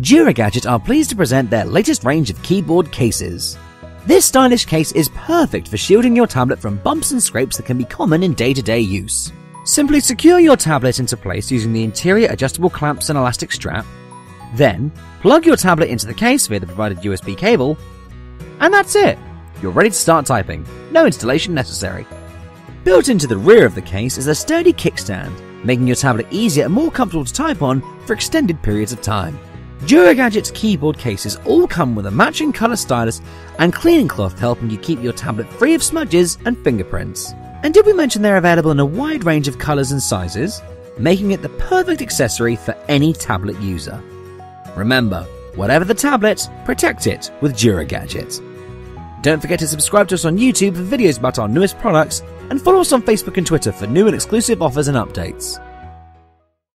DuraGadget are pleased to present their latest range of keyboard cases. This stylish case is perfect for shielding your tablet from bumps and scrapes that can be common in day-to-day use. Simply secure your tablet into place using the interior adjustable clamps and elastic strap, then plug your tablet into the case via the provided USB cable, and that's it! You're ready to start typing, no installation necessary. Built into the rear of the case is a sturdy kickstand, making your tablet easier and more comfortable to type on for extended periods of time. DuraGadget's keyboard cases all come with a matching colour stylus and cleaning cloth helping you keep your tablet free of smudges and fingerprints. And did we mention they're available in a wide range of colours and sizes, making it the perfect accessory for any tablet user. Remember, whatever the tablet, protect it with DuraGadget. Don't forget to subscribe to us on YouTube for videos about our newest products and follow us on Facebook and Twitter for new and exclusive offers and updates.